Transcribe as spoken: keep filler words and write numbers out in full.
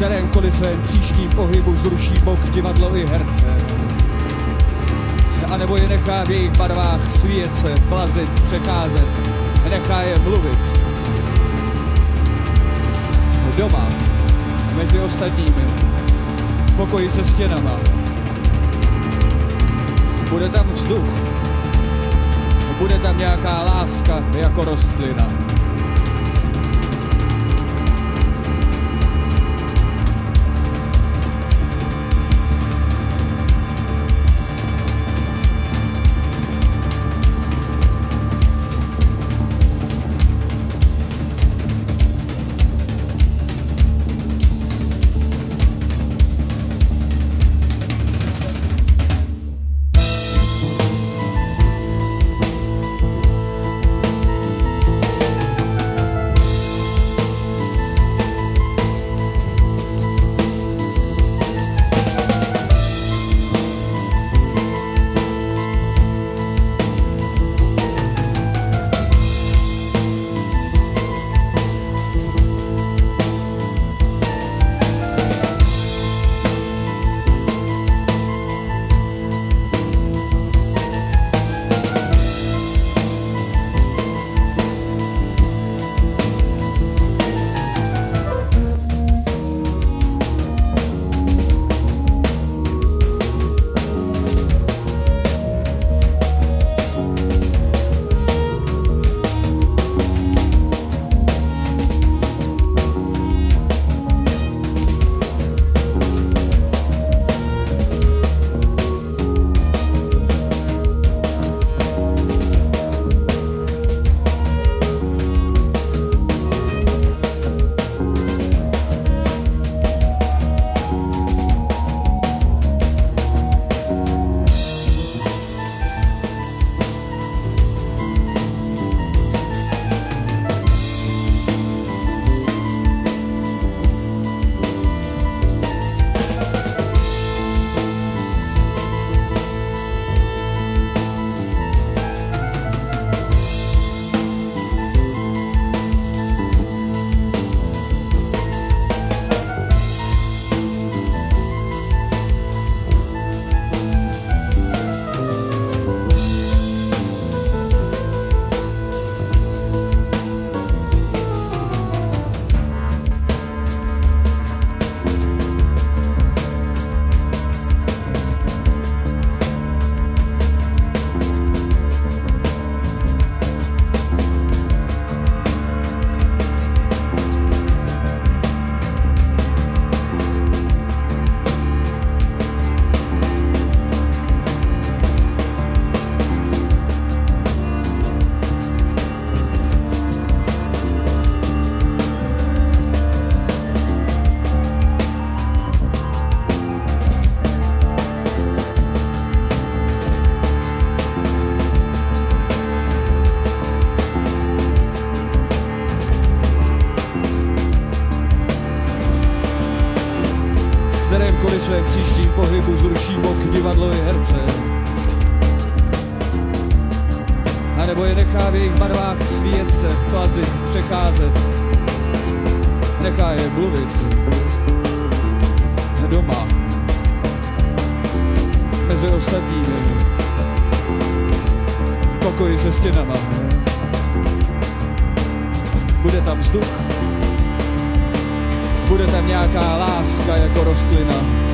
kterémkoliv svém příštím pohybu zruší bok, divadlo i herce. A nebo je nechá v jejich barvách svíjet se, plazit, přecházet, nechá je mluvit. Doma, mezi ostatními, v pokoji se stěnama. Bude tam vzduch, bude tam nějaká láska jako rostlina. Kterémkoliv svém příštím pohybu zruší bok, divadlo i herce. A nebo je nechá v jejich barvách svíjet se, plazit, přecházet. Nechá je mluvit. Doma. Mezi ostatními. V pokoji se stěnama. Bude tam vzduch. Bude tam nějaká láska jako rostlina.